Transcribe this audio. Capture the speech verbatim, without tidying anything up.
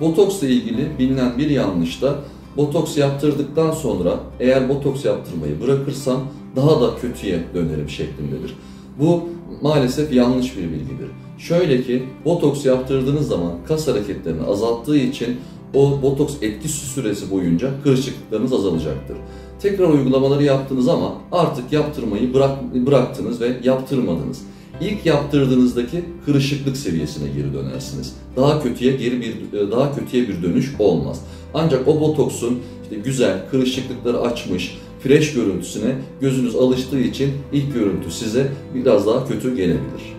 Botoksla ilgili bilinen bir yanlış da botoks yaptırdıktan sonra eğer botoks yaptırmayı bırakırsam daha da kötüye dönerim şeklindedir. Bu maalesef yanlış bir bilgidir. Şöyle ki botoks yaptırdığınız zaman kas hareketlerini azalttığı için o botoks etkisi süresi boyunca kırışıklıklarınız azalacaktır. Tekrar uygulamaları yaptınız ama artık yaptırmayı bırak, bıraktınız ve yaptırmadınız. İlk yaptırdığınızdaki kırışıklık seviyesine geri dönersiniz. Daha kötüye geri bir daha kötüye bir dönüş olmaz. Ancak o botoksun işte güzel kırışıklıkları açmış, fresh görüntüsüne gözünüz alıştığı için ilk görüntü size biraz daha kötü gelebilir.